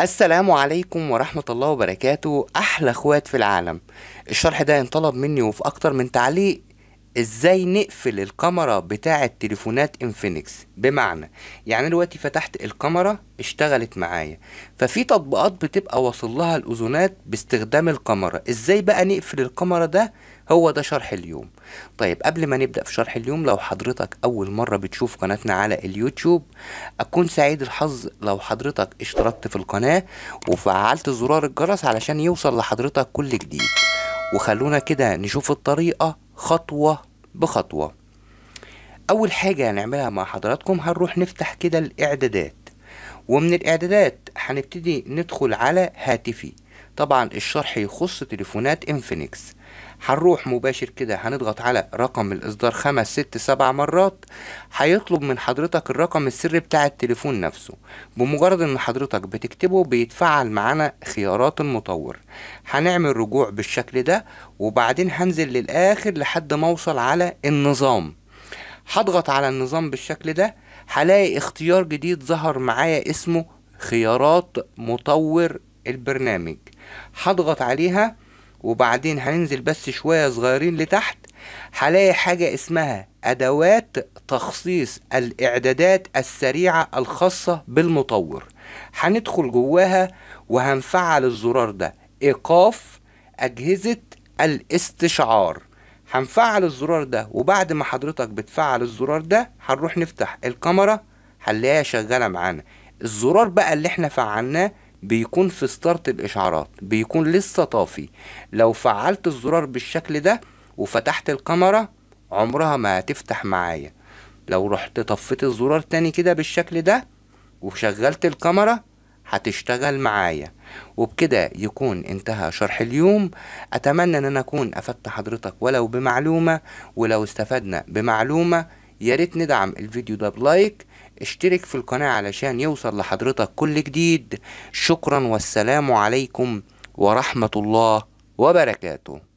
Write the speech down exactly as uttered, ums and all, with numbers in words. السلام عليكم ورحمة الله وبركاته. أحلى اخوات في العالم، الشرح ده ينطلب مني وفي أكتر من تعليق ازاي نقفل الكاميرا بتاعة تليفونات انفينكس. بمعنى يعني دلوقتي فتحت الكاميرا اشتغلت معايا، ففي تطبيقات بتبقى واصل لها الاذونات باستخدام الكاميرا، ازاي بقى نقفل الكاميرا؟ ده هو ده شرح اليوم. طيب قبل ما نبدأ في شرح اليوم، لو حضرتك اول مرة بتشوف قناتنا على اليوتيوب، اكون سعيد الحظ لو حضرتك اشتركت في القناة وفعلت زرار الجرس علشان يوصل لحضرتك كل جديد. وخلونا كده نشوف الطريقة خطوة بخطوة. اول حاجة هنعملها مع حضراتكم هنروح نفتح كده الاعدادات، ومن الاعدادات هنبتدي ندخل على هاتفي. طبعا الشرح يخص تليفونات انفينكس. هنروح مباشر كده هنضغط على رقم الاصدار خمس ست سبع مرات، هيطلب من حضرتك الرقم السري بتاع التليفون نفسه. بمجرد ان حضرتك بتكتبه بيتفعل معانا خيارات المطور. هنعمل رجوع بالشكل ده، وبعدين هنزل للاخر لحد ما اوصل على النظام. هضغط على النظام بالشكل ده، هلاقي اختيار جديد ظهر معايا اسمه خيارات مطور البرنامج. هضغط عليها، وبعدين هننزل بس شوية صغيرين لتحت، هلاقي حاجة اسمها أدوات تخصيص الإعدادات السريعة الخاصة بالمطور. هندخل جواها وهنفعل الزرار ده، إيقاف أجهزة الاستشعار. هنفعل الزرار ده، وبعد ما حضرتك بتفعل الزرار ده هنروح نفتح الكاميرا، هنلاقيها شغالة معانا. الزرار بقى اللي احنا فعلناه بيكون في ستارت الاشعارات، بيكون لسه طافي. لو فعلت الزرار بالشكل ده وفتحت الكاميرا عمرها ما هتفتح معايا. لو رحت طفيت الزرار تاني كده بالشكل ده وشغلت الكاميرا هتشتغل معايا. وبكده يكون انتهى شرح اليوم. اتمنى ان انا اكون افدت حضرتك ولو بمعلومة، ولو استفدنا بمعلومة ياريت ندعم الفيديو ده بلايك، اشترك في القناة علشان يوصل لحضرتك كل جديد. شكرا والسلام عليكم ورحمة الله وبركاته.